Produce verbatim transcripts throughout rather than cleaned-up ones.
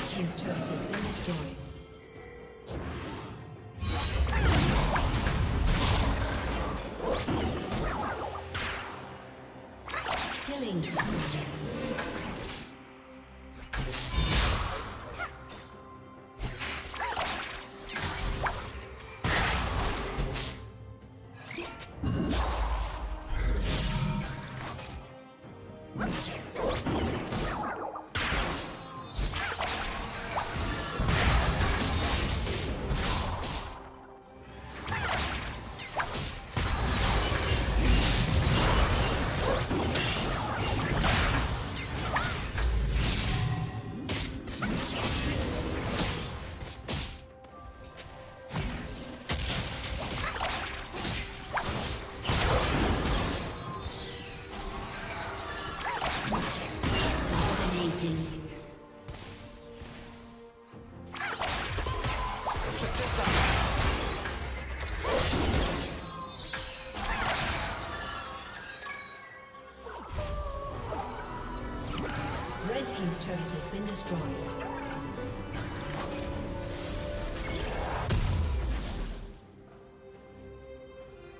Seems to have just been destroyed. Team's turret has been destroyed.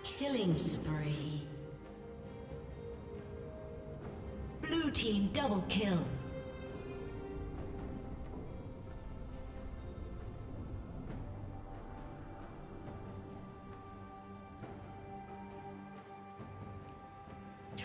Killing spree. Blue team double kill.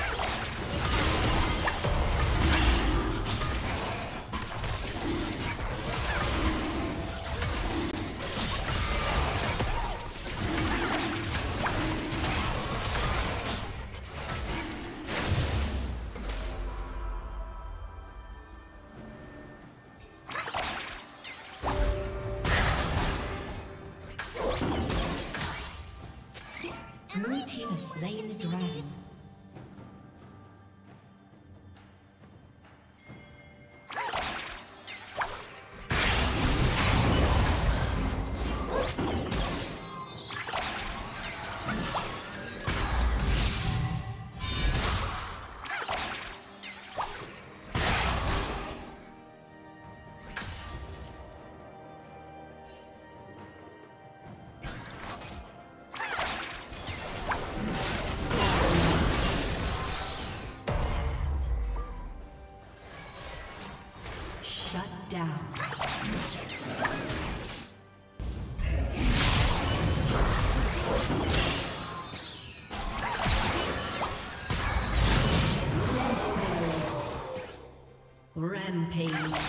Pain. Slain the dragon. Rampage.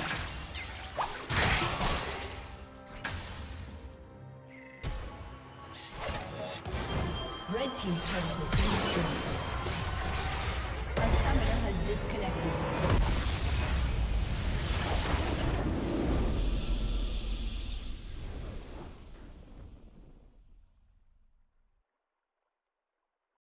Red team's turret has been destroyed. A summoner has disconnected.